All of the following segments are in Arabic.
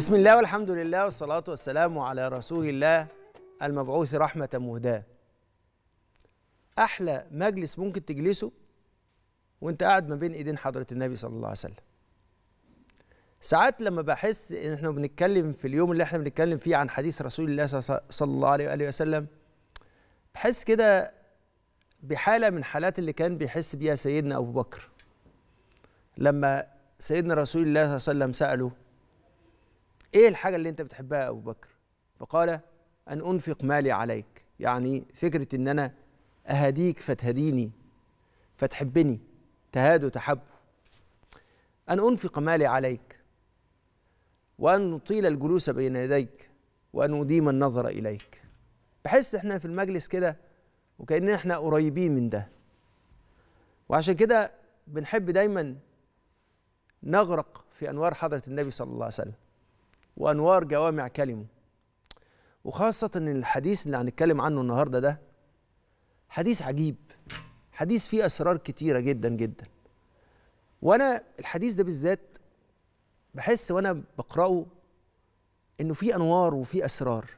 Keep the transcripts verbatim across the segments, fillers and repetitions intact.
بسم الله والحمد لله والصلاة والسلام على رسول الله المبعوث رحمة مهداة. أحلى مجلس ممكن تجلسه وانت قاعد ما بين ايدين حضرة النبي صلى الله عليه وسلم. ساعات لما بحس ان احنا بنتكلم في اليوم اللي احنا بنتكلم فيه عن حديث رسول الله صلى الله عليه وآله وسلم، بحس كده بحالة من حالات اللي كان بيحس بيها سيدنا أبو بكر لما سيدنا رسول الله صلى الله عليه وسلم سأله: إيه الحاجة اللي أنت بتحبها يا أبو بكر؟ فقال: أن أنفق مالي عليك، يعني فكرة إن أنا أهديك فتهديني، فتحبني، تهادوا تحبوا. أن أنفق مالي عليك، وأن أطيل الجلوس بين يديك، وأن أديم النظر إليك. بحس إحنا في المجلس كده وكأننا إحنا قريبين من ده، وعشان كده بنحب دايما نغرق في أنوار حضرة النبي صلى الله عليه وسلم وأنوار جوامع كلمه، وخاصة إن الحديث اللي هنتكلم عنه النهاردة ده حديث عجيب، حديث فيه أسرار كتيرة جدا جدا. وأنا الحديث ده بالذات بحس وأنا بقرأه إنه فيه أنوار وفيه أسرار،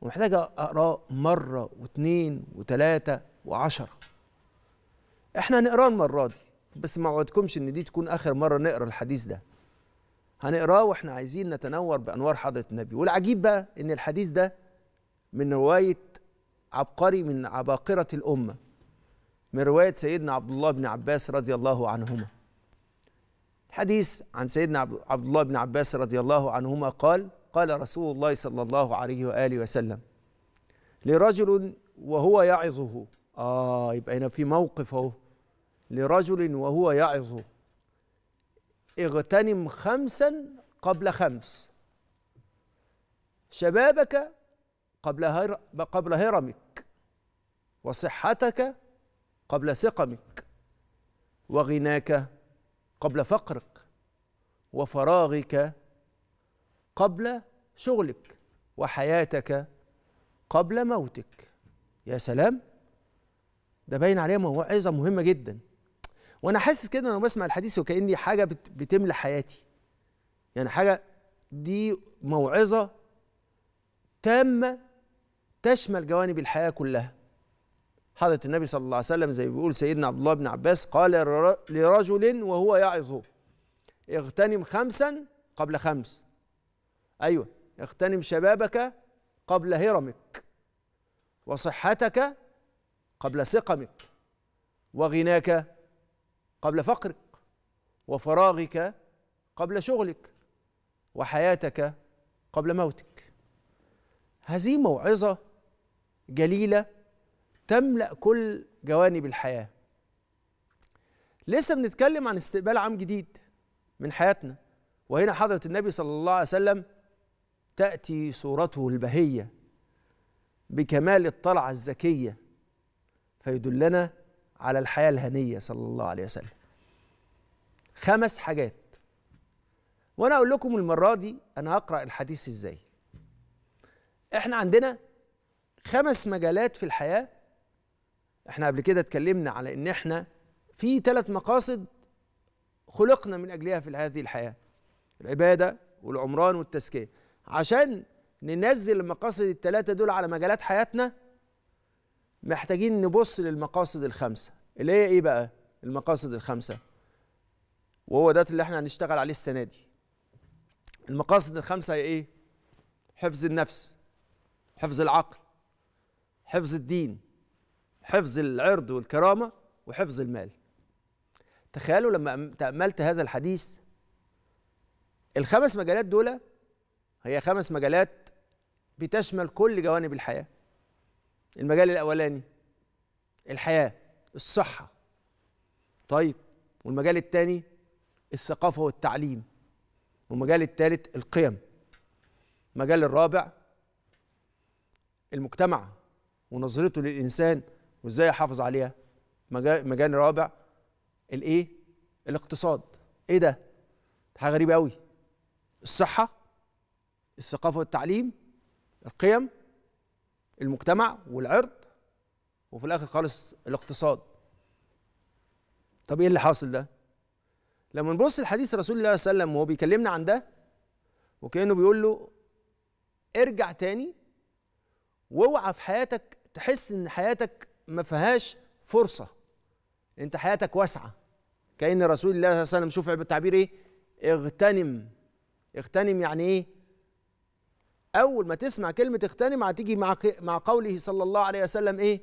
ومحتاج أقرأه مرة واثنين وثلاثة وعشرة. إحنا هنقراه المرة دي، بس ما وعدكمش إن دي تكون آخر مرة نقرأ الحديث ده. هنقراه واحنا عايزين نتنور بأنوار حضرة النبي. والعجيب بقى إن الحديث ده من رواية عبقري من عباقرة الأمة، من رواية سيدنا عبد الله بن عباس رضي الله عنهما. حديث عن سيدنا عبد الله بن عباس رضي الله عنهما قال: قال رسول الله صلى الله عليه وآله وسلم لرجل وهو يعظه. آه يبقى هنا في موقف اهو. لرجل وهو يعظه: اغتنم خمسا قبل خمس، شبابك قبل هر... قبل هرمك، وصحتك قبل سقمك، وغناك قبل فقرك، وفراغك قبل شغلك، وحياتك قبل موتك. يا سلام، ده باين عليه موعظة مهمة جدا. وانا حاسس كده وانا بسمع الحديث وكأني حاجه بتملى حياتي، يعني حاجه دي موعظه تامه تشمل جوانب الحياه كلها. حضره النبي صلى الله عليه وسلم زي بيقول سيدنا عبد الله بن عباس قال لرجل وهو يعظه: اغتنم خمسا قبل خمس. ايوه، اغتنم شبابك قبل هرمك، وصحتك قبل سقمك، وغناك قبل فقرك، وفراغك قبل شغلك، وحياتك قبل موتك. هذه موعظة جليلة تملأ كل جوانب الحياة. لسه بنتكلم عن استقبال عام جديد من حياتنا، وهنا حضرة النبي صلى الله عليه وسلم تأتي صورته البهية بكمال الطلعة الزكية، فيدلنا على الحياة الهنية صلى الله عليه وسلم. خمس حاجات، وأنا أقول لكم المرة دي أنا هقرأ الحديث إزاي. إحنا عندنا خمس مجالات في الحياة. إحنا قبل كده اتكلمنا على إن إحنا في ثلاث مقاصد خلقنا من أجلها في هذه الحياة: العبادة والعمران والتزكية. عشان ننزل المقاصد الثلاثة دول على مجالات حياتنا محتاجين نبص للمقاصد الخمسة، اللي هي إيه بقى؟ المقاصد الخمسة، وهو ده اللي إحنا هنشتغل عليه السنة دي. المقاصد الخمسة هي إيه؟ حفظ النفس، حفظ العقل، حفظ الدين، حفظ العرض والكرامة، وحفظ المال. تخيلوا لما تأملت هذا الحديث، الخمس مجالات دول هي خمس مجالات بتشمل كل جوانب الحياة. المجال الأولاني الحياة، الصحة. طيب، والمجال الثاني الثقافة والتعليم، والمجال الثالث القيم، المجال الرابع المجتمع ونظرته للإنسان وإزاي يحافظ عليها، المجال الرابع الإيه؟ الاقتصاد. إيه ده؟ حاجة غريبة أوي. الصحة، الثقافة والتعليم، القيم، المجتمع والعرض، وفي الآخر خالص الاقتصاد. طب إيه اللي حاصل ده؟ لما نبص لحديث رسول الله صلى الله عليه وسلم وهو بيكلمنا عن ده، وكأنه بيقول له ارجع تاني واوعى في حياتك تحس ان حياتك ما فيهاش فرصه، انت حياتك واسعه. كأن رسول الله صلى الله عليه وسلم، شوف التعبير ايه، اغتنم. اغتنم يعني ايه؟ اول ما تسمع كلمه اغتنم هتيجي مع مع قوله صلى الله عليه وسلم ايه؟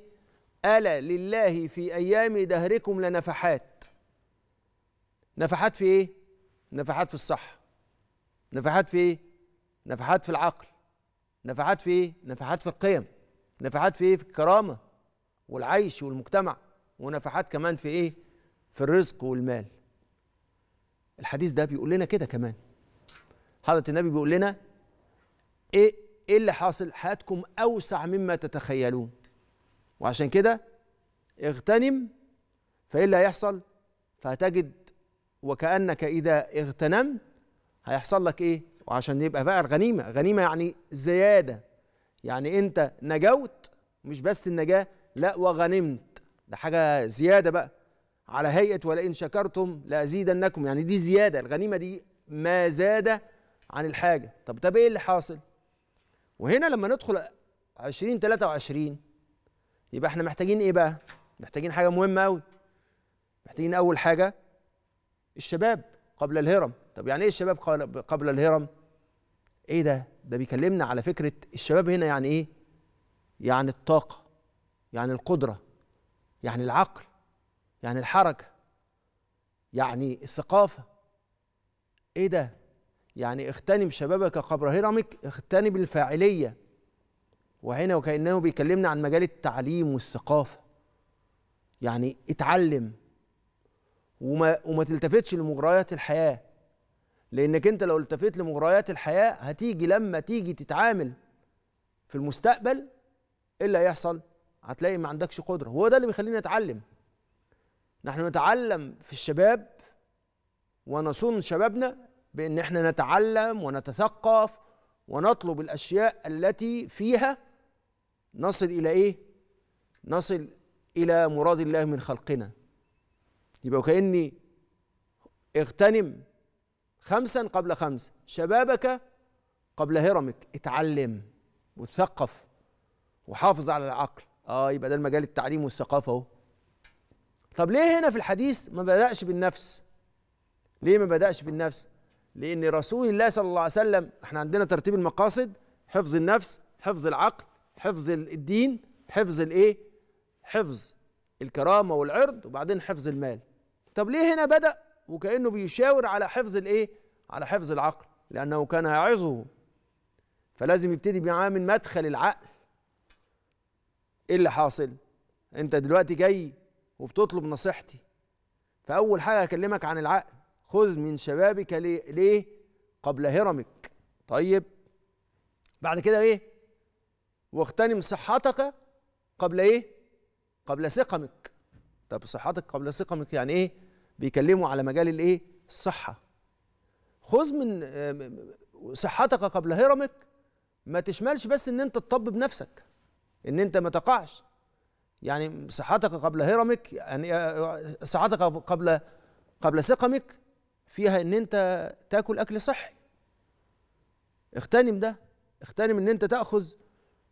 الا لله في ايام دهركم لنفحات. نفحات في ايه؟ نفحات في الصحه، نفحات في ايه؟ نفحات في العقل، نفحات في ايه؟ نفحات في القيم، نفحات في ايه؟ في الكرامه والعيش والمجتمع، ونفحات كمان في ايه؟ في الرزق والمال. الحديث ده بيقول لنا كده كمان، حضرة النبي بيقول لنا ايه ايه اللي حاصل؟ حياتكم اوسع مما تتخيلون، وعشان كده اغتنم، فايه اللي هيحصل؟ فهتجد وكأنك اذا اغتنمت هيحصل لك ايه؟ وعشان يبقى بقى الغنيمه، غنيمه يعني زياده، يعني انت نجوت، مش بس النجاه، لا وغنمت، ده حاجه زياده بقى، على هيئه ولئن شكرتم لازيدنكم، يعني دي زياده، الغنيمه دي ما زاد عن الحاجه. طب طب ايه اللي حاصل؟ وهنا لما ندخل عشرين ثلاثة وعشرين يبقى احنا محتاجين ايه بقى؟ محتاجين حاجه مهمه قوي. محتاجين اول حاجه الشباب قبل الهرم. طب يعني ايه الشباب قبل الهرم؟ ايه ده؟ ده بيكلمنا على فكره الشباب هنا، يعني ايه؟ يعني الطاقه، يعني القدره، يعني العقل، يعني الحركه، يعني الثقافه. ايه ده؟ يعني اغتنم شبابك قبل هرمك، اغتنم الفاعليه. وهنا وكأنه بيكلمنا عن مجال التعليم والثقافه، يعني اتعلم وما وما تلتفتش لمغريات الحياه، لانك انت لو التفت لمغريات الحياه هتيجي لما تيجي تتعامل في المستقبل ايه اللي هيحصل؟ هتلاقي ما عندكش قدره. هو ده اللي بيخلينا نتعلم. نحن نتعلم في الشباب ونصون شبابنا بان احنا نتعلم ونتثقف ونطلب الاشياء التي فيها نصل الى ايه؟ نصل الى مراد الله من خلقنا. يبقى وكأني اغتنم خمسا قبل خمس، شبابك قبل هرمك، اتعلم وتثقف وحافظ على العقل. اه يبقى ده المجال التعليم والثقافه اهو. طب ليه هنا في الحديث ما بدأش بالنفس؟ ليه ما بدأش بالنفس؟ لأن رسول الله صلى الله عليه وسلم، احنا عندنا ترتيب المقاصد، حفظ النفس، حفظ العقل، حفظ الدين، حفظ الايه؟ حفظ الكرامه والعرض، وبعدين حفظ المال. طب ليه هنا بدأ وكأنه بيشاور على حفظ الايه؟ على حفظ العقل، لأنه كان يعظه، فلازم يبتدي معاه من مدخل العقل. ايه اللي حاصل؟ انت دلوقتي جاي وبتطلب نصيحتي، فأول حاجة هكلمك عن العقل. خذ من شبابك ليه؟ ليه؟ قبل هرمك. طيب بعد كده ايه؟ واغتنم صحتك قبل ايه؟ قبل سقمك. طب صحتك قبل سقمك يعني ايه؟ بيكلموا على مجال الايه؟ الصحة. خذ من صحتك قبل هرمك، ما تشملش بس ان انت تطبب نفسك، ان انت ما تقعش، يعني صحتك قبل هرمك، يعني صحتك قبل قبل سقمك فيها ان انت تاكل اكل صحي. اغتنم ده، اغتنم ان انت تاخذ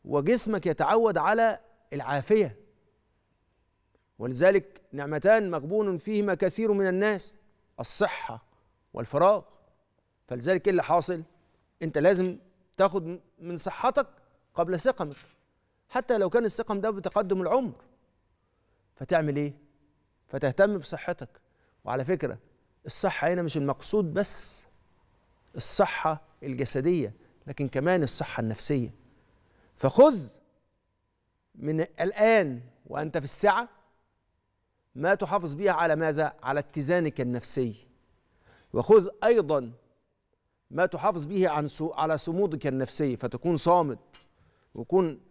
وجسمك يتعود على العافيه. ولذلك نعمتان مغبون فيهما كثير من الناس، الصحه والفراغ. فلذلك ايه اللي حاصل؟ انت لازم تاخذ من صحتك قبل سقمك، حتى لو كان السقم ده بتقدم العمر. فتعمل ايه؟ فتهتم بصحتك. وعلى فكرة الصحة هنا مش المقصود بس الصحة الجسدية، لكن كمان الصحة النفسية. فخذ من الآن وأنت في السعة ما تحافظ بيها على ماذا؟ على اتزانك النفسي. وخذ أيضا ما تحافظ به عن سو... على صمودك النفسي، فتكون صامد، ويكون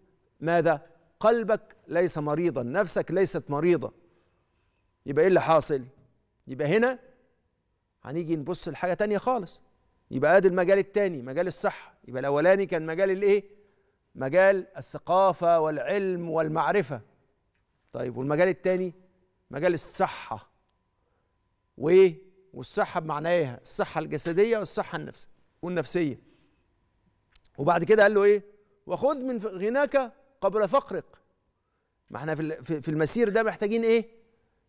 ماذا؟ قلبك ليس مريضا، نفسك ليست مريضة. يبقى ايه اللي حاصل؟ يبقى هنا هنيجي نبص لحاجة تانية خالص. يبقى ادي المجال التاني، مجال الصحة. يبقى الأولاني كان مجال الايه؟ مجال الثقافة والعلم والمعرفة. طيب والمجال التاني؟ مجال الصحة. وايه؟ والصحة بمعناها الصحة الجسدية والصحة النفسية والنفسية. وبعد كده قال له ايه؟ وخذ من غناك قبل فقرك. ما احنا في المسير ده محتاجين ايه؟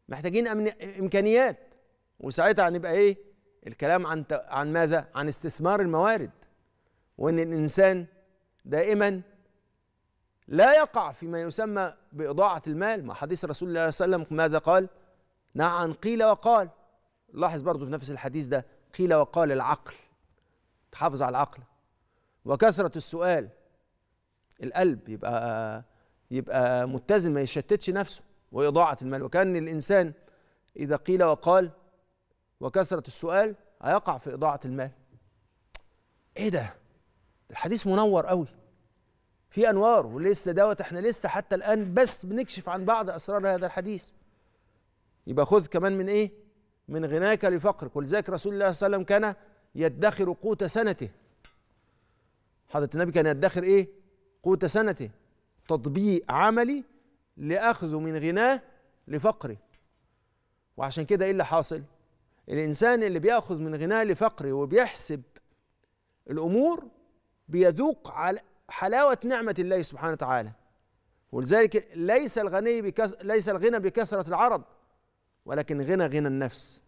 محتاجين امكانيات، وساعتها هنبقى ايه؟ الكلام عن عن ماذا؟ عن استثمار الموارد، وان الانسان دائما لا يقع فيما يسمى بإضاعة المال، مع حديث رسول الله صلى الله عليه وسلم ماذا قال؟ نعم قيل وقال. لاحظ برضه في نفس الحديث ده قيل وقال العقل، تحافظ على العقل، وكثرة السؤال. القلب يبقى يبقى متزن، ما يشتتش نفسه، وإضاعة المال. وكان الإنسان إذا قيل وقال وكثرة السؤال هيقع في إضاعة المال. إيه ده؟ الحديث منور قوي، في انوار، ولسه دوت احنا لسه حتى الان بس بنكشف عن بعض اسرار هذا الحديث. يبقى خذ كمان من ايه؟ من غناك لفقرك. ولذلك رسول الله صلى الله عليه وسلم كان يدخر قوت سنته. حضرة النبي كان يدخر ايه؟ قوت سنته، تطبيق عملي لاخذه من غناه لفقره. وعشان كده ايه اللي حاصل؟ الانسان اللي بياخذ من غناه لفقره وبيحسب الامور بيذوق على حلاوة نعمة الله سبحانه وتعالى. ولذلك ليس الغني بكس... ليس الغنى بكثرة العرض، ولكن غنى غنى النفس.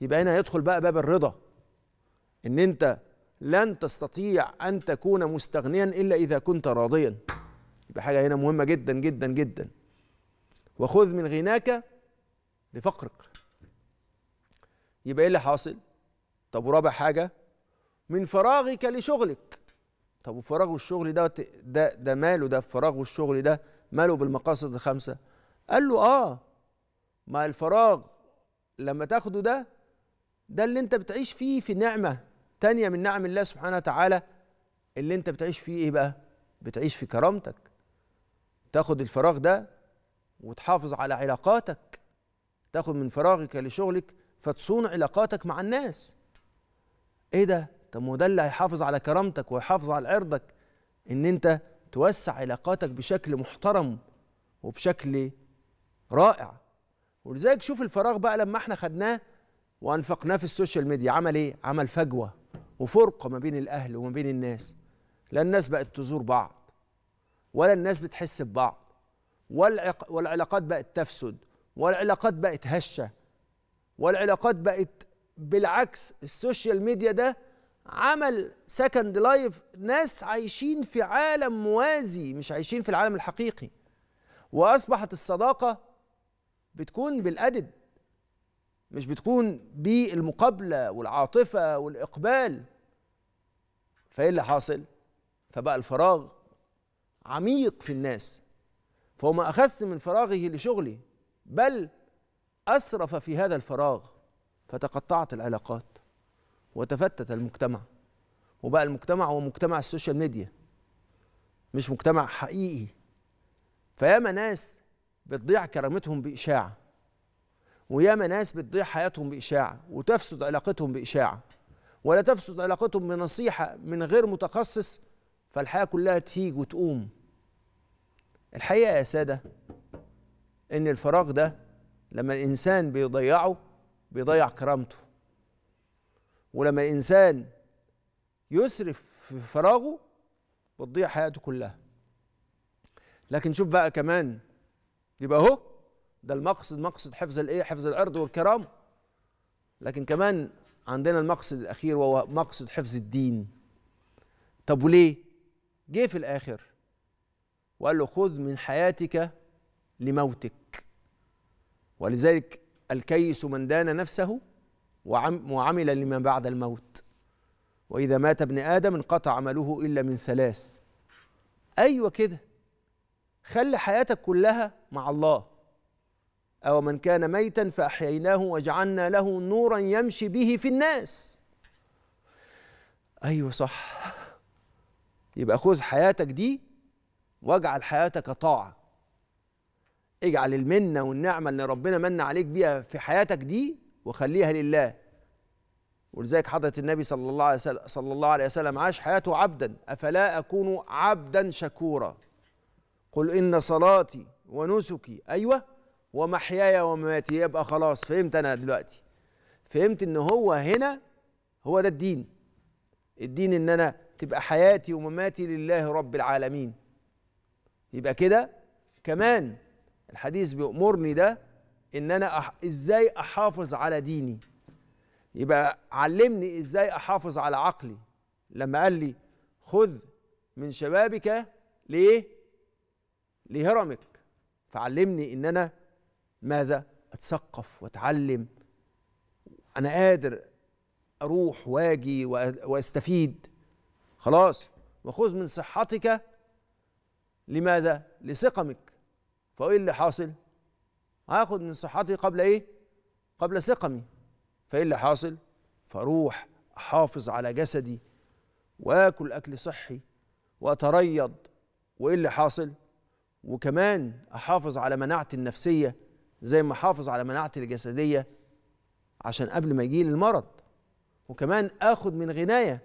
يبقى هنا يدخل بقى باب الرضا، ان انت لن تستطيع ان تكون مستغنيا الا اذا كنت راضيا. يبقى حاجة هنا مهمة جدا جدا جدا. وخذ من غناك لفقرك. يبقى ايه اللي حاصل؟ طب ورابع حاجة، من فراغك لشغلك. طب وفراغ والشغل ده ده ده ماله؟ ده فراغ والشغل ده ماله بالمقاصد الخمسة؟ قال له اه، ما الفراغ لما تاخده ده ده اللي انت بتعيش فيه في نعمة تانية من نعم الله سبحانه وتعالى. اللي انت بتعيش فيه ايه بقى؟ بتعيش في كرامتك. تاخد الفراغ ده وتحافظ على علاقاتك، تاخد من فراغك لشغلك فتصون علاقاتك مع الناس. ايه ده؟ طب ما ده اللي هيحافظ على كرامتك ويحافظ على عرضك، ان انت توسع علاقاتك بشكل محترم وبشكل رائع. ولذلك شوف الفراغ بقى لما احنا خدناه وانفقناه في السوشيال ميديا عمل ايه؟ عمل فجوه وفرقه ما بين الاهل وما بين الناس. لا الناس بقت تزور بعض، ولا الناس بتحس ببعض، والعلاقات بقت تفسد، والعلاقات بقت هشه، والعلاقات بقت بالعكس. السوشيال ميديا ده عمل سكند لايف، ناس عايشين في عالم موازي مش عايشين في العالم الحقيقي. واصبحت الصداقه بتكون بالأدب، مش بتكون بالمقابله والعاطفه والاقبال. فايه اللي حاصل؟ فبقى الفراغ عميق في الناس. فهو ما اخذت من فراغه لشغلي، بل اسرف في هذا الفراغ، فتقطعت العلاقات وتفتت المجتمع. وبقى المجتمع هو مجتمع السوشيال ميديا، مش مجتمع حقيقي. فياما ناس بتضيع كرامتهم بإشاعة، وياما ناس بتضيع حياتهم بإشاعة، وتفسد علاقتهم بإشاعة، ولا تفسد علاقتهم بنصيحة من غير متخصص. فالحياة كلها تهيج وتقوم. الحقيقة يا سادة إن الفراغ ده لما الإنسان بيضيعه بيضيع كرامته، ولما الإنسان يسرف في فراغه بتضيع حياته كلها. لكن شوف بقى كمان، يبقى اهو ده المقصد، مقصد حفظ الايه؟ حفظ العرض والكرامة. لكن كمان عندنا المقصد الأخير وهو مقصد حفظ الدين. طب وليه؟ جه في الآخر وقال له خذ من حياتك لموتك. ولذلك الكيس من دان نفسه وعمل لما بعد الموت، وإذا مات ابن آدم انقطع عمله إلا من ثلاث. أيوة كده، خلي حياتك كلها مع الله. أو من كان ميتا فأحييناه وجعلنا له نورا يمشي به في الناس. أيوة صح، يبقى خذ حياتك دي واجعل حياتك طاعة. اجعل المنة والنعمة اللي ربنا من عليك بيها في حياتك دي وخليها لله. ولذلك حضرة النبي صلى الله عليه وسلم صلى الله عليه وسلم عاش حياته عبدا. أفلا أكون عبدا شكورا؟ قل إن صلاتي ونسكي، أيوه، ومحياي ومماتي. يبقى خلاص فهمت أنا دلوقتي، فهمت إن هو هنا هو ده الدين. الدين إن أنا تبقى حياتي ومماتي لله رب العالمين. يبقى كده كمان الحديث بيأمرني ده ان انا أح... ازاي احافظ على ديني. يبقى علمني ازاي احافظ على عقلي لما قال لي خذ من شبابك ليه؟ لهرمك. فعلمني ان انا ماذا؟ اتثقف واتعلم، انا قادر اروح واجي واستفيد. خلاص، وخذ من صحتك لماذا؟ لسقمك. فايه اللي حاصل؟ هاخد من صحتي قبل ايه؟ قبل سقمي. فايه اللي حاصل؟ فاروح احافظ على جسدي واكل اكل صحي واتريض. وايه اللي حاصل؟ وكمان احافظ على مناعتي النفسيه زي ما احافظ على مناعتي الجسديه عشان قبل ما يجيلي المرض. وكمان اخد من غنايه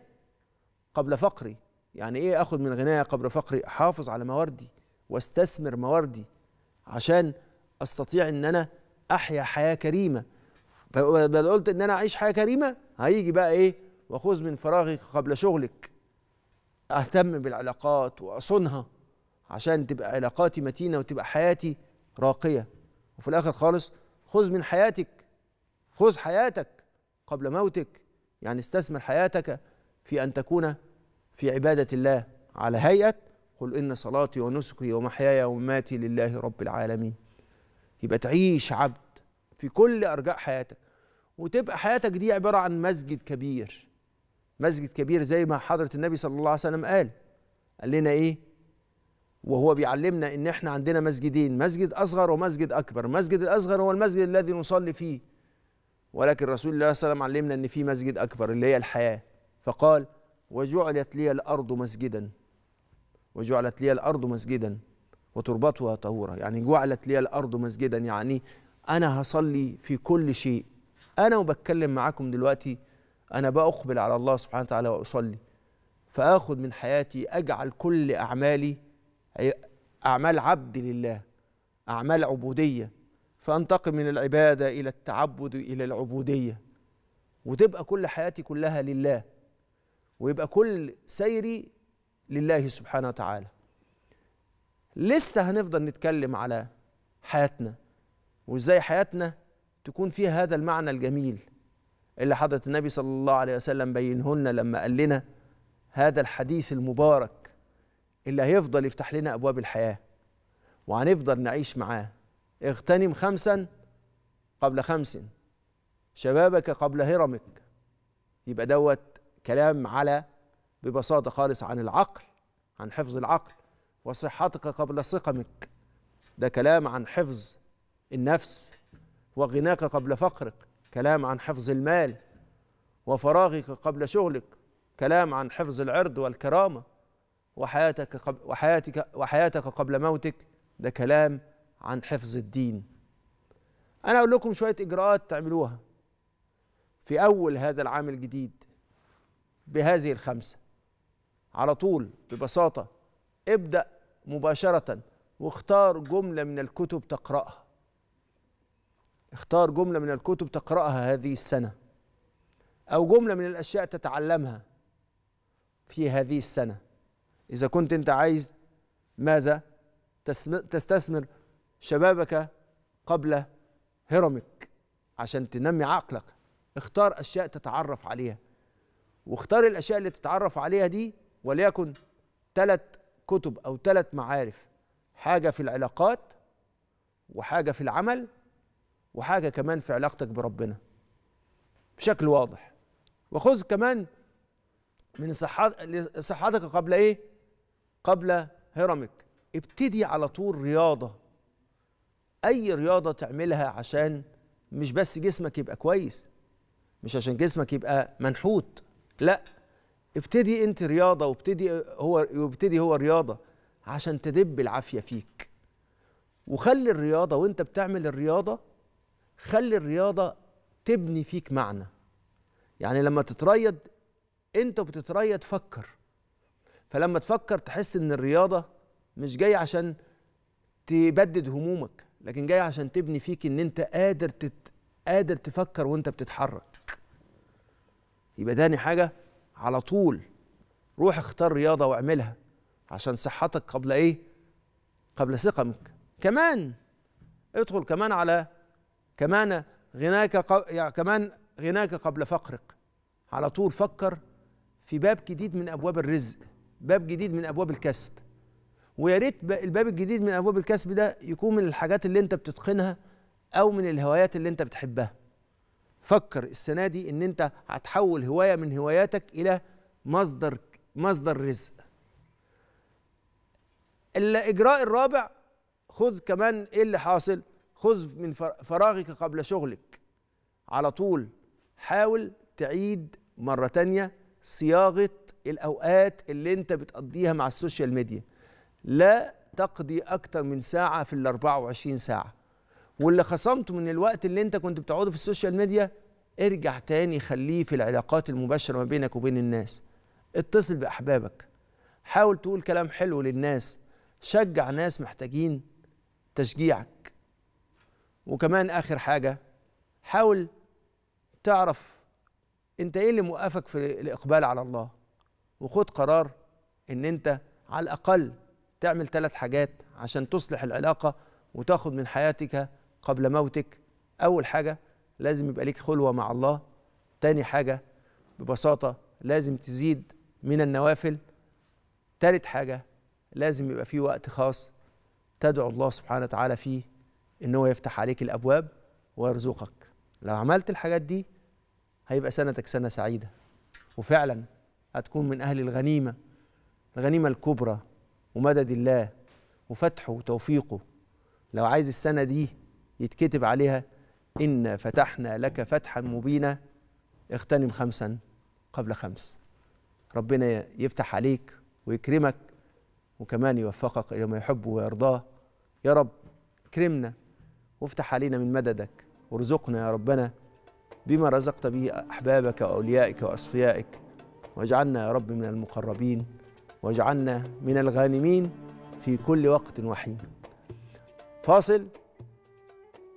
قبل فقري. يعني ايه اخد من غنايه قبل فقري؟ احافظ على مواردي واستثمر مواردي عشان استطيع ان انا احيا حياه كريمه. بدل قلت ان انا اعيش حياه كريمه هيجي بقى ايه؟ وخذ من فراغك قبل شغلك. اهتم بالعلاقات واصونها عشان تبقى علاقاتي متينه وتبقى حياتي راقيه. وفي الاخر خالص خذ من حياتك، خذ حياتك قبل موتك. يعني استثمر حياتك في ان تكون في عباده الله على هيئه قل ان صلاتي ونسكي ومحياي ومماتي لله رب العالمين. يبقى تعيش عبد في كل ارجاء حياتك، وتبقى حياتك دي عباره عن مسجد كبير. مسجد كبير زي ما حضره النبي صلى الله عليه وسلم قال قال لنا ايه وهو بيعلمنا؟ ان احنا عندنا مسجدين، مسجد اصغر ومسجد اكبر. المسجد الاصغر هو المسجد الذي نصلي فيه، ولكن رسول الله صلى الله عليه وسلم علمنا ان في مسجد اكبر اللي هي الحياه. فقال وجعلت لي الارض مسجدا، وجعلت لي الارض مسجدا وتربتها طهوره. يعني جعلت لي الارض مسجدا، يعني انا هصلي في كل شيء. انا وبتكلم معاكم دلوقتي انا بأقبل على الله سبحانه وتعالى واصلي، فاخد من حياتي اجعل كل اعمالي أعمال عبد لله، أعمال عبودية، فأنتقل من العبادة إلى التعبد إلى العبودية، وتبقى كل حياتي كلها لله، ويبقى كل سيري لله سبحانه وتعالى. لسه هنفضل نتكلم على حياتنا وإزاي حياتنا تكون فيها هذا المعنى الجميل اللي حضرة النبي صلى الله عليه وسلم بينهن لما قال لنا هذا الحديث المبارك اللي هيفضل يفتح لنا أبواب الحياة وهنفضل نعيش معاه. اغتنم خمسا قبل خمس، شبابك قبل هرمك. يبقى دوت كلام على ببساطة خالص عن العقل، عن حفظ العقل. وصحتك قبل سقمك، ده كلام عن حفظ النفس. وغناك قبل فقرك، كلام عن حفظ المال. وفراغك قبل شغلك، كلام عن حفظ العرض والكرامة. وحياتك قبل وحياتك وحياتك قبل موتك، ده كلام عن حفظ الدين. انا اقول لكم شويه اجراءات تعملوها في اول هذا العام الجديد بهذه الخمسه على طول ببساطه. ابدا مباشره واختار جمله من الكتب تقراها. اختار جمله من الكتب تقراها هذه السنه، او جمله من الاشياء تتعلمها في هذه السنه. إذا كنت أنت عايز ماذا؟ تستثمر شبابك قبل هرمك عشان تنمي عقلك. اختار أشياء تتعرف عليها، واختار الأشياء اللي تتعرف عليها دي وليكن ثلاث كتب أو ثلاث معارف، حاجة في العلاقات وحاجة في العمل وحاجة كمان في علاقتك بربنا بشكل واضح. وخذ كمان من صحتك قبل ايه؟ قبل هرمك. ابتدي على طول رياضة، أي رياضة تعملها عشان مش بس جسمك يبقى كويس، مش عشان جسمك يبقى منحوت، لا، ابتدي أنت رياضة، وابتدي هو وابتدي هو رياضة عشان تدب العافية فيك. وخلي الرياضة وأنت بتعمل الرياضة، خلي الرياضة تبني فيك معنى. يعني لما تتريض انت وبتتريض فكر، فلما تفكر تحس ان الرياضه مش جايه عشان تبدد همومك، لكن جايه عشان تبني فيك ان انت قادر تت... قادر تفكر وانت بتتحرك. يبقى داني حاجه على طول. روح اختار رياضة واعملها عشان صحتك قبل ايه؟ قبل سقمك. كمان ادخل كمان على كمان غناك ق... يعني كمان غناك قبل فقرك. على طول فكر في باب جديد من ابواب الرزق، باب جديد من ابواب الكسب. ويا ريت الباب الجديد من ابواب الكسب ده يكون من الحاجات اللي انت بتتقنها او من الهوايات اللي انت بتحبها. فكر السنه دي ان انت هتحول هوايه من هواياتك الى مصدر مصدر رزق. الاجراء الرابع، خذ كمان ايه اللي حاصل؟ خذ من فراغك قبل شغلك. على طول حاول تعيد مره تانيه صياغه الاوقات اللي انت بتقضيها مع السوشيال ميديا. لا تقضي اكتر من ساعه في ال أربعة وعشرين ساعه، واللي خصمته من الوقت اللي انت كنت بتقعده في السوشيال ميديا ارجع تاني خليه في العلاقات المباشره ما بينك وبين الناس. اتصل باحبابك، حاول تقول كلام حلو للناس، شجع ناس محتاجين تشجيعك. وكمان اخر حاجه، حاول تعرف انت ايه اللي موقفك في الاقبال على الله، وخد قرار ان انت على الاقل تعمل ثلاث حاجات عشان تصلح العلاقه وتاخد من حياتك قبل موتك. اول حاجه لازم يبقى ليك خلوه مع الله، تاني حاجه ببساطه لازم تزيد من النوافل، تالت حاجه لازم يبقى في وقت خاص تدعو الله سبحانه وتعالى فيه ان هو يفتح عليك الابواب ويرزقك. لو عملت الحاجات دي هيبقى سنتك سنه سعيده، وفعلا هتكون من اهل الغنيمه، الغنيمه الكبرى ومدد الله وفتحه وتوفيقه. لو عايز السنة دي يتكتب عليها إنا فتحنا لك فتحا مبينا، اغتنم خمسا قبل خمس. ربنا يفتح عليك ويكرمك، وكمان يوفقك إلى ما يحبه ويرضاه. يا رب اكرمنا وافتح علينا من مددك، وارزقنا يا ربنا بما رزقت به أحبابك وأوليائك وأصفيائك، واجعلنا يا رب من المقربين، واجعلنا من الغانمين في كل وقت وحين. فاصل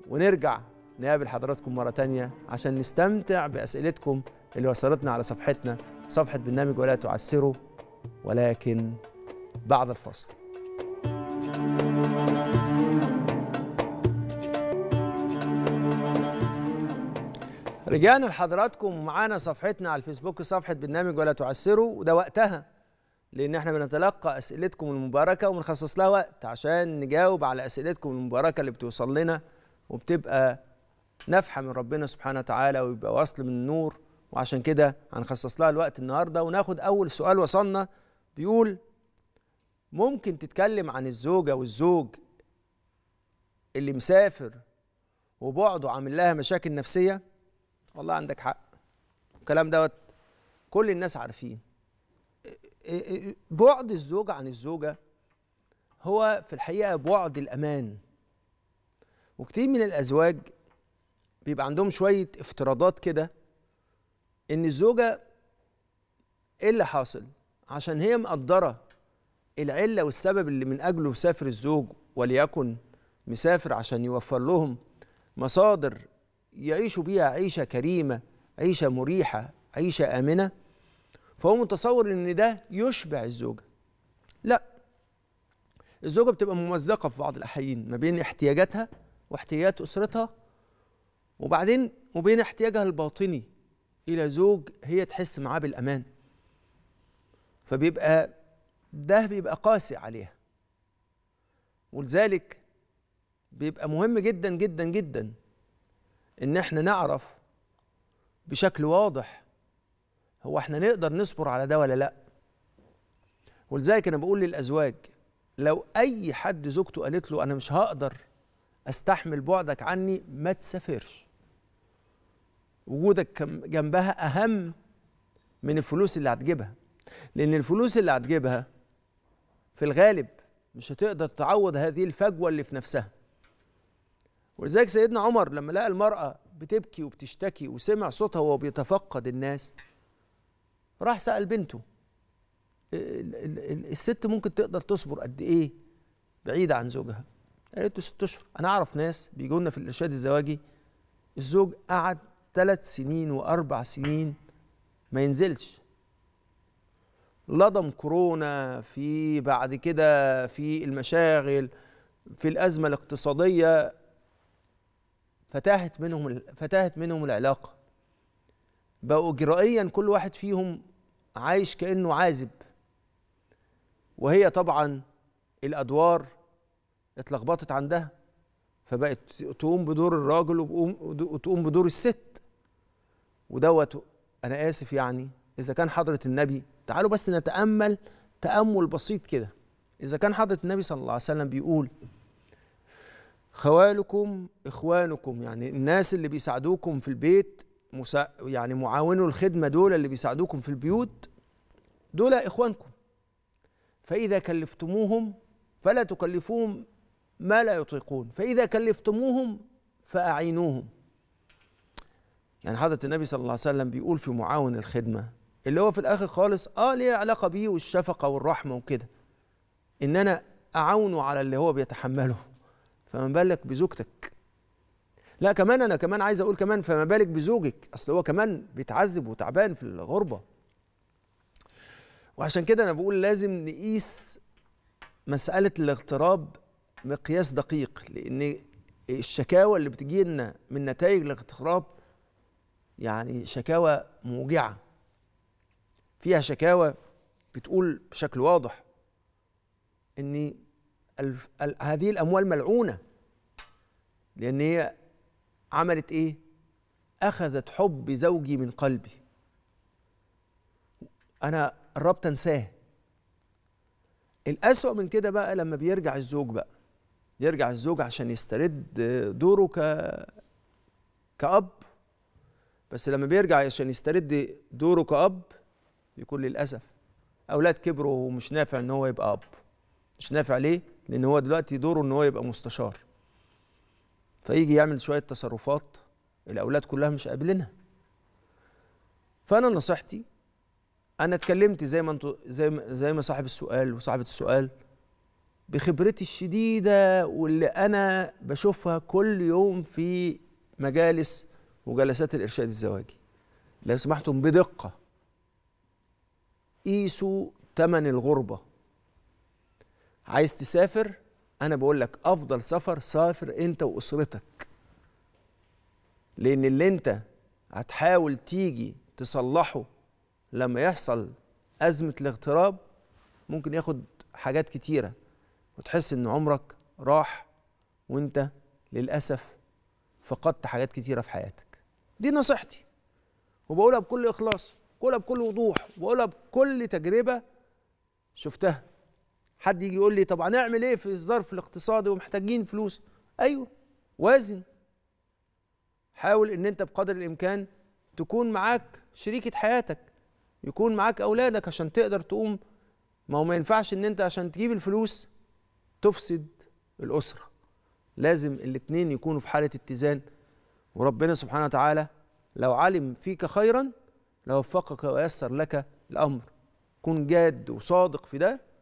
ونرجع نقابل حضراتكم مرة تانية عشان نستمتع بأسئلتكم اللي وصلتنا على صفحتنا، صفحة برنامج ولا تعسروا، ولكن بعد الفاصل. رجعنا لحضراتكم، ومعانا صفحتنا على الفيسبوك صفحة برنامج ولا تعسروا، وده وقتها لأن احنا بنتلقى أسئلتكم المباركة وبنخصص لها وقت عشان نجاوب على أسئلتكم المباركة اللي بتوصل لنا، وبتبقى نفحة من ربنا سبحانه وتعالى ويبقى وصل من النور، وعشان كده هنخصص لها الوقت النهاردة. وناخد أول سؤال وصلنا بيقول: ممكن تتكلم عن الزوجة والزوج اللي مسافر وبعده عامل لها مشاكل نفسية؟ والله عندك حق، الكلام دوت كل الناس عارفين. بعد الزوج عن الزوجة هو في الحقيقة بعد الأمان، وكتير من الأزواج بيبقى عندهم شوية افتراضات كده إن الزوجة إيه اللي حاصل، عشان هي مقدرة العلة والسبب اللي من أجله مسافر الزوج، وليكن مسافر عشان يوفر لهم مصادر يعيشوا بيها عيشة كريمة، عيشة مريحة، عيشة آمنة، فهو متصور ان ده يشبع الزوجه. لا، الزوجه بتبقى ممزقه في بعض الاحيان ما بين احتياجاتها واحتياجات اسرتها، وبعدين وبين احتياجها الباطني الى زوج هي تحس معاه بالامان، فبيبقى ده بيبقى قاسي عليها. ولذلك بيبقى مهم جدا جدا جدا ان احنا نعرف بشكل واضح هو احنا نقدر نصبر على ده ولا لا. ولذلك انا بقول للازواج، لو اي حد زوجته قالت له انا مش هقدر استحمل بعدك عني، ما تسافرش. وجودك جنبها اهم من الفلوس اللي هتجيبها، لان الفلوس اللي هتجيبها في الغالب مش هتقدر تعوض هذه الفجوه اللي في نفسها. ولذلك سيدنا عمر لما لقى المراه بتبكي وبتشتكي وسمع صوتها وهو بيتفقد الناس، راح سأل بنته: الست ممكن تقدر تصبر قد إيه بعيدة عن زوجها؟ قالت له ست أشهر. أنا أعرف ناس بيجوا لنا في الإرشاد الزواجي الزوج قعد ثلاث سنين وأربع سنين ما ينزلش، لضم كورونا، في بعد كده في المشاغل، في الأزمة الاقتصادية، فتاهت منهم فتاهت منهم العلاقة. بقوا إجرائيا كل واحد فيهم عايش كأنه عازب، وهي طبعا الأدوار اتلخبطت عندها، فبقت تقوم بدور الراجل وتقوم بدور الست. ودوت أنا آسف يعني، إذا كان حضرة النبي، تعالوا بس نتأمل تأمل بسيط كده، إذا كان حضرة النبي صلى الله عليه وسلم بيقول خوالكم إخوانكم، يعني الناس اللي بيساعدوكم في البيت، يعني معاونو الخدمة دول اللي بيساعدوكم في البيوت، دول إخوانكم، فإذا كلفتموهم فلا تكلفوهم ما لا يطيقون، فإذا كلفتموهم فأعينوهم. يعني حضرة النبي صلى الله عليه وسلم بيقول في معاون الخدمة، اللي هو في الآخر خالص آه ليه علاقة بيه والشفقة والرحمة وكده، إن أنا أعاونه على اللي هو بيتحمله، فما بالك بزوجتك. لا كمان أنا كمان عايز أقول كمان فما بالك بزوجك، أصل هو كمان بيتعذب وتعبان في الغربة. وعشان كده أنا بقول لازم نقيس مسألة الاغتراب مقياس دقيق، لأن الشكاوى اللي بتجي لنا من نتائج الاغتراب يعني شكاوى موجعة، فيها شكاوى بتقول بشكل واضح إن هذه الأموال ملعونة، لأن هي عملت إيه؟ أخذت حب زوجي من قلبي، أنا قربت أنساه. الأسوأ من كده بقى لما بيرجع الزوج بقى يرجع الزوج عشان يسترد دوره ك... كأب، بس لما بيرجع عشان يسترد دوره كأب يكون للأسف أولاد كبروا ومش نافع إن هو يبقى أب. مش نافع ليه؟ لأن هو دلوقتي دوره إن هو يبقى مستشار، فيجي يعمل شوية تصرفات الأولاد كلها مش قابلينها. فأنا نصيحتي، أنا اتكلمت زي ما انتوا زي زي ما صاحب السؤال وصاحبة السؤال بخبرتي الشديدة واللي أنا بشوفها كل يوم في مجالس وجلسات الإرشاد الزواجي. لو سمحتم بدقة قيسوا تمن الغربة. عايز تسافر؟ أنا بقول لك أفضل سفر سافر أنت وأسرتك، لأن اللي أنت هتحاول تيجي تصلحه لما يحصل أزمة الاغتراب ممكن ياخد حاجات كتيرة، وتحس إن عمرك راح وأنت للأسف فقدت حاجات كتيرة في حياتك. دي نصيحتي وبقولها بكل إخلاص، بقولها بكل وضوح، وبقولها بكل تجربة شفتها. حد يجي يقول لي طب هنعمل إيه في الظرف الاقتصادي ومحتاجين فلوس؟ أيوه، وازن، حاول إن أنت بقدر الإمكان تكون معاك شريكة حياتك، يكون معاك أولادك عشان تقدر تقوم. ما هو ما ينفعش إن أنت عشان تجيب الفلوس تفسد الأسرة، لازم الاتنين يكونوا في حالة اتزان. وربنا سبحانه وتعالى لو علم فيك خيرا لوفقك ويسر لك الأمر. كن جاد وصادق في ده،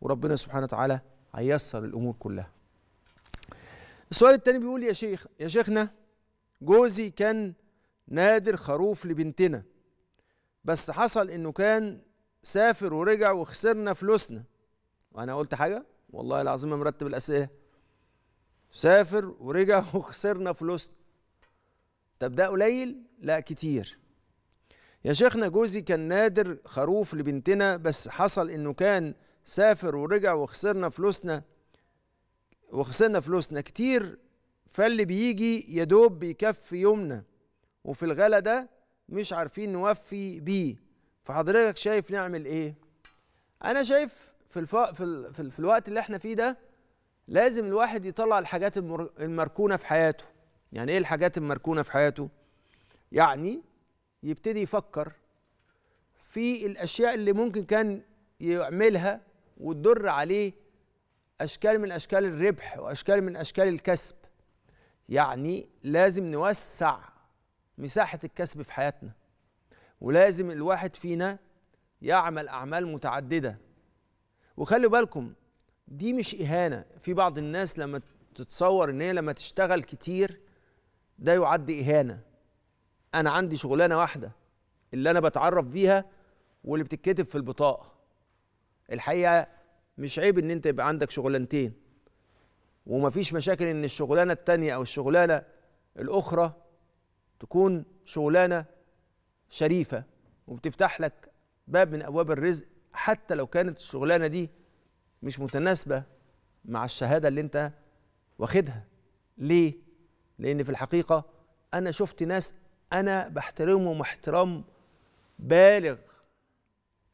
وربنا سبحانه وتعالى هيسر الأمور كلها. السؤال التاني بيقول يا شيخ يا شيخنا جوزي كان نادر خروف لبنتنا، بس حصل إنه كان سافر ورجع وخسرنا فلوسنا. وأنا قلت حاجة؟ والله العظيم ما مرتب الأسئلة. سافر ورجع وخسرنا فلوسنا. طب ده قليل؟ لا كتير. يا شيخنا جوزي كان نادر خروف لبنتنا، بس حصل إنه كان سافر ورجع وخسرنا فلوسنا وخسرنا فلوسنا كتير، فاللي بيجي يدوب بيكفي يومنا، وفي الغلا ده مش عارفين نوفي بيه، فحضرتك شايف نعمل ايه؟ انا شايف في الف... في, ال... في, ال... في الوقت اللي احنا فيه ده لازم الواحد يطلع الحاجات المر... المركونه في حياته. يعني ايه الحاجات المركونه في حياته؟ يعني يبتدي يفكر في الاشياء اللي ممكن كان يعملها وتدر عليه اشكال من اشكال الربح واشكال من اشكال الكسب. يعني لازم نوسع مساحة الكسب في حياتنا، ولازم الواحد فينا يعمل أعمال متعددة. وخلوا بالكم دي مش إهانة، في بعض الناس لما تتصور إن هي لما تشتغل كتير ده يعد إهانة. أنا عندي شغلانة واحدة اللي أنا بتعرف بيها واللي بتتكتب في البطاقة، الحقيقه مش عيب ان انت يبقى عندك شغلانتين، ومفيش مشاكل ان الشغلانه التانيه او الشغلانه الاخرى تكون شغلانه شريفه وبتفتح لك باب من ابواب الرزق، حتى لو كانت الشغلانه دي مش متناسبه مع الشهاده اللي انت واخدها. ليه؟ لان في الحقيقه انا شفت ناس انا بحترمهم احترام بالغ،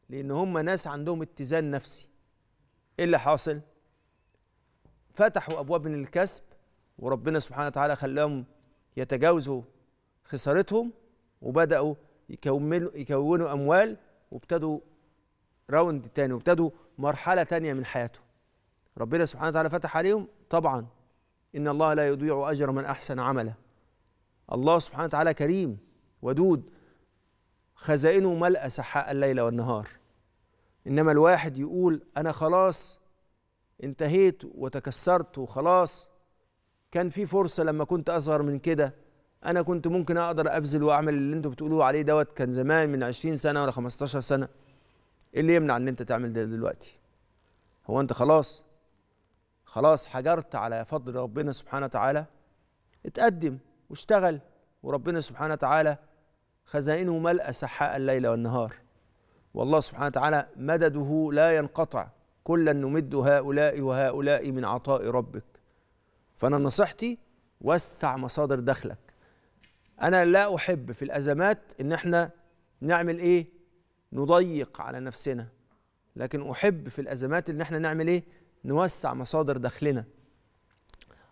لان هم ناس عندهم اتزان نفسي. ايه اللي حاصل؟ فتحوا ابواب من الكسب، وربنا سبحانه وتعالى خلاهم يتجاوزوا خسارتهم، وبداوا يكملوا يكونوا اموال، وابتدوا راوند تاني، وابتدوا مرحله تانيه من حياتهم. ربنا سبحانه وتعالى فتح عليهم. طبعا ان الله لا يضيع اجر من احسن عملا. الله سبحانه وتعالى كريم ودود، خزائنه ملأ سحاء الليل والنهار. انما الواحد يقول انا خلاص انتهيت وتكسرت وخلاص، كان في فرصه لما كنت اصغر من كده، انا كنت ممكن اقدر ابذل واعمل اللي انتوا بتقولوا عليه دوت، كان زمان من عشرين سنه ولا خمستاشر سنه. ايه اللي يمنع ان انت تعمل ده دلوقتي؟ هو انت خلاص خلاص حجرت على فضل ربنا سبحانه وتعالى؟ اتقدم واشتغل، وربنا سبحانه وتعالى خزائنه ملأ سحاء الليل والنهار. والله سبحانه وتعالى مدده لا ينقطع، كلا نمد هؤلاء وهؤلاء من عطاء ربك. فأنا نصيحتي وسع مصادر دخلك. أنا لا أحب في الأزمات إن احنا نعمل إيه؟ نضيق على نفسنا، لكن أحب في الأزمات إن احنا نعمل إيه؟ نوسع مصادر دخلنا.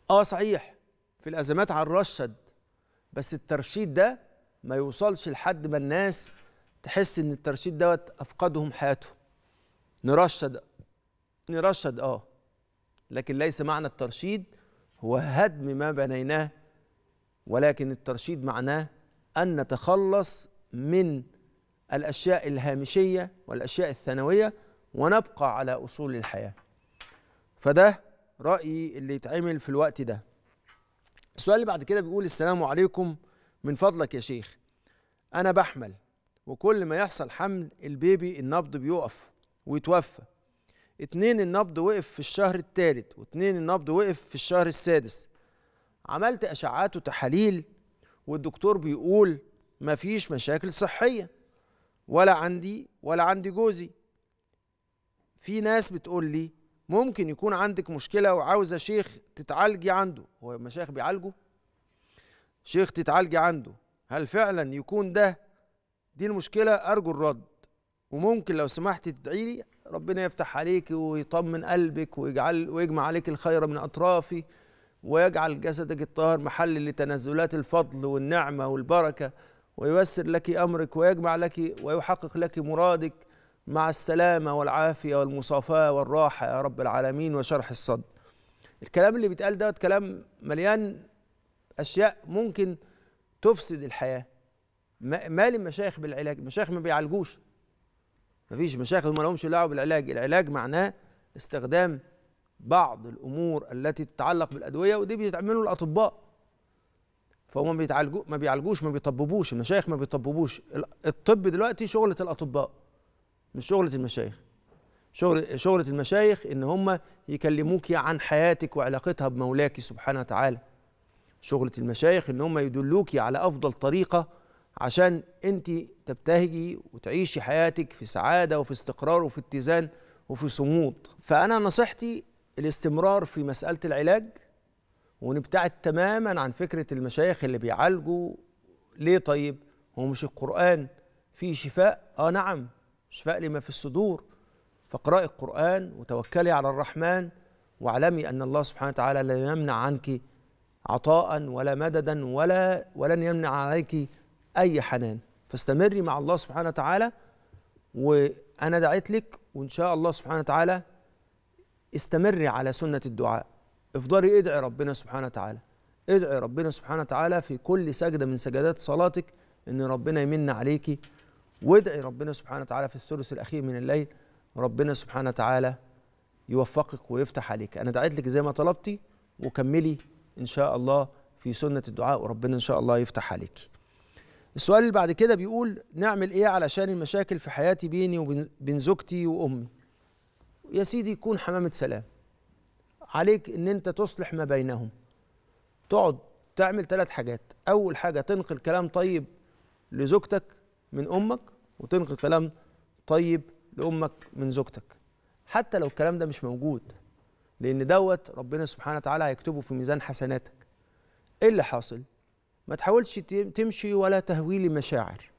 آه صحيح في الأزمات هنرشد، بس الترشيد ده ما يوصلش لحد ما الناس تحس إن الترشيد دوت أفقدهم حياتهم. نرشد نرشد آه، لكن ليس معنى الترشيد هو هدم ما بنيناه، ولكن الترشيد معناه أن نتخلص من الأشياء الهامشية والأشياء الثانوية ونبقى على أصول الحياة. فده رأيي اللي يتعمل في الوقت ده. السؤال اللي بعد كده بيقول: السلام عليكم، من فضلك يا شيخ أنا بحمل، وكل ما يحصل حمل البيبي النبض بيقف ويتوفى. اتنين النبض وقف في الشهر الثالث، واتنين النبض وقف في الشهر السادس. عملت أشعات وتحاليل والدكتور بيقول مفيش مشاكل صحية، ولا عندي ولا عندي جوزي. في ناس بتقول لي ممكن يكون عندك مشكلة وعاوزة شيخ تتعالجي عنده. هو المشايخ بيعالجوا؟ شيخ تتعالجي عنده، هل فعلا يكون ده دي المشكلة؟ أرجو الرد، وممكن لو سمحت تدعي لي ربنا يفتح عليك ويطمن قلبك ويجعل ويجمع عليك الخير من أطرافي، ويجعل جسدك الطاهر محل لتنزلات الفضل والنعمة والبركة، وييسر لك أمرك ويجمع لك ويحقق لك مرادك مع السلامة والعافية والمصافاة والراحة يا رب العالمين وشرح الصدر. الكلام اللي بيتقال ده كلام مليان أشياء ممكن تفسد الحياة. مال المشايخ بالعلاج؟ المشايخ ما بيعالجوش، مفيش مشايخ ما لهمش دعوة بالعلاج. العلاج معناه استخدام بعض الأمور التي تتعلق بالأدوية، ودي بيتعملوا الأطباء. فهم بيتعالجوا ما بيعالجوش، ما بيطببوش، المشايخ ما بيطببوش. الطب دلوقتي شغلة الأطباء مش شغلة المشايخ. شغل شغلة المشايخ إن هم يكلموك عن حياتك وعلاقتها بمولاك سبحانه وتعالى. شغلة المشايخ إن هم يدلوك على أفضل طريقة عشان أنت تبتهجي وتعيشي حياتك في سعادة وفي استقرار وفي اتزان وفي صمود. فأنا نصيحتي الاستمرار في مسألة العلاج، ونبتعد تماما عن فكرة المشايخ اللي بيعالجوا. ليه طيب؟ هو مش القرآن فيه شفاء؟ آه نعم، شفاء لما في الصدور، فاقرأي القرآن وتوكلي على الرحمن، واعلمي أن الله سبحانه وتعالى لا يمنع عنك عطاء ولا مددا ولا ولن يمنع عليك أي حنان. فاستمري مع الله سبحانه وتعالى، وأنا دعيت لك، وإن شاء الله سبحانه وتعالى استمري على سنة الدعاء. افضلي ادعي ربنا سبحانه وتعالى، ادعي ربنا سبحانه وتعالى في كل سجدة من سجدات صلاتك إن ربنا يمن عليكي، وادعي ربنا سبحانه وتعالى في الثلث الأخير من الليل ربنا سبحانه وتعالى يوفقك ويفتح عليك. أنا دعيت لك زي ما طلبتي، وكملي إن شاء الله في سنة الدعاء، وربنا إن شاء الله يفتح عليك. السؤال اللي بعد كده بيقول: نعمل إيه علشان المشاكل في حياتي بيني وبين زوجتي وأمي؟ يا سيدي يكون حمامة سلام. عليك ان انت تصلح ما بينهم. تقعد تعمل ثلاث حاجات. اول حاجة تنقل كلام طيب لزوجتك من امك، وتنقل كلام طيب لامك من زوجتك، حتى لو الكلام ده مش موجود، لان دوت ربنا سبحانه وتعالى هيكتبه في ميزان حسناتك. ايه اللي حاصل؟ ما تحاولش تمشي ولا تهويلي مشاعر،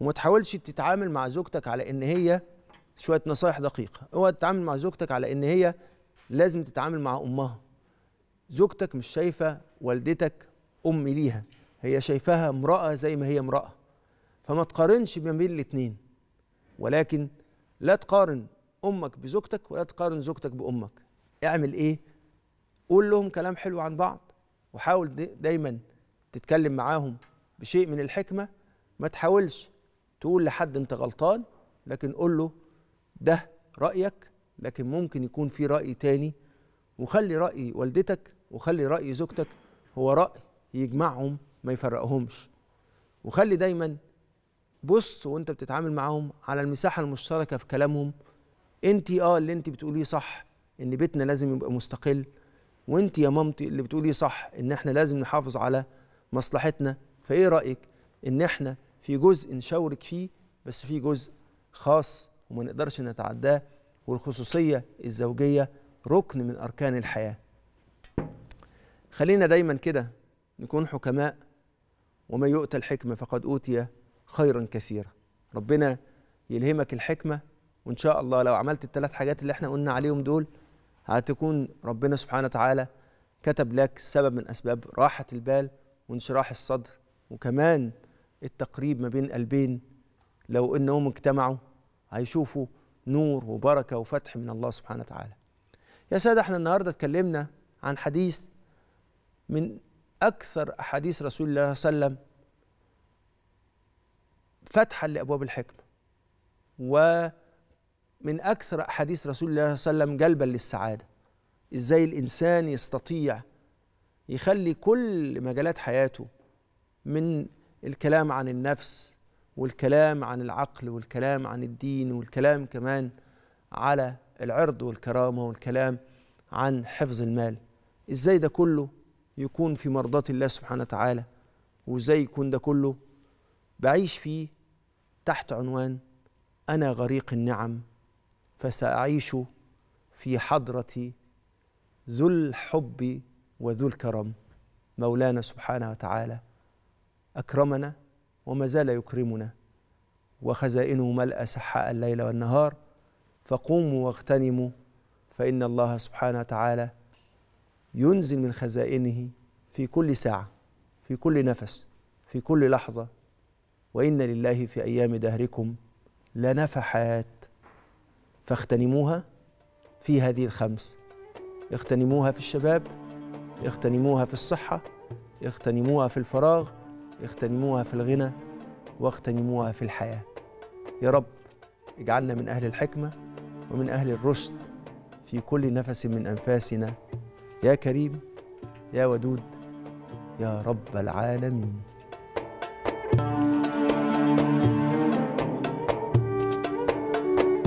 وما تحاولش تتعامل مع زوجتك على ان هي شوية نصايح دقيقة. اوعى تتعامل مع زوجتك على ان هي لازم تتعامل مع امها. زوجتك مش شايفة والدتك ام ليها، هي شايفاها امرأة زي ما هي امرأة، فما تقارنش ما بين الاتنين. ولكن لا تقارن امك بزوجتك ولا تقارن زوجتك بامك. اعمل ايه؟ قول لهم كلام حلو عن بعض، وحاول دايما تتكلم معاهم بشيء من الحكمة. ما تحاولش تقول لحد انت غلطان، لكن قول له ده رأيك، لكن ممكن يكون في رأي تاني، وخلي رأي والدتك وخلي رأي زوجتك هو رأي يجمعهم ما يفرقهمش. وخلي دايما بص وانت بتتعامل معاهم على المساحة المشتركة في كلامهم. انت اه اللي انت بتقوليه صح، ان بيتنا لازم يبقى مستقل، وانت يا مامتي اللي بتقوليه صح، ان احنا لازم نحافظ على مصلحتنا. فايه رأيك ان احنا في جزء نشاورك فيه، بس في جزء خاص وما نقدرش نتعداه، والخصوصية الزوجية ركن من أركان الحياة. خلينا دايما كده نكون حكماء، وما يؤتى الحكمة فقد أوتي خيرا كثيرا. ربنا يلهمك الحكمة، وإن شاء الله لو عملت الثلاث حاجات اللي احنا قلنا عليهم دول هتكون ربنا سبحانه وتعالى كتب لك سبب من أسباب راحة البال وانشراح الصدر، وكمان التقريب ما بين قلبين لو إنهم اجتمعوا هيشوفوا نور وبركة وفتح من الله سبحانه وتعالى. يا سادة، احنا النهاردة اتكلمنا عن حديث من أكثر أحاديث رسول الله صلى الله عليه وسلم فتحا لأبواب الحكمة، ومن أكثر أحاديث رسول الله صلى الله عليه وسلم جلبا للسعادة. إزاي الإنسان يستطيع يخلي كل مجالات حياته، من الكلام عن النفس، والكلام عن العقل، والكلام عن الدين، والكلام كمان على العرض والكرامة، والكلام عن حفظ المال، إزاي ده كله يكون في مرضاة الله سبحانه وتعالى، وإزاي يكون ده كله بعيش فيه تحت عنوان أنا غريق النعم، فسأعيش في حضرة ذو الحب وذو الكرم. مولانا سبحانه وتعالى أكرمنا وما زال يكرمنا، وخزائنه ملأ سحاء الليل والنهار، فقوموا واغتنموا، فإن الله سبحانه وتعالى ينزل من خزائنه في كل ساعة، في كل نفس، في كل لحظة. وإن لله في أيام دهركم لنفحات، فاغتنموها في هذه الخمس. اغتنموها في الشباب، اغتنموها في الصحة، اغتنموها في الفراغ، اغتنموها في الغنى، واغتنموها في الحياة. يا رب اجعلنا من أهل الحكمة ومن أهل الرشد في كل نفس من أنفاسنا، يا كريم يا ودود يا رب العالمين.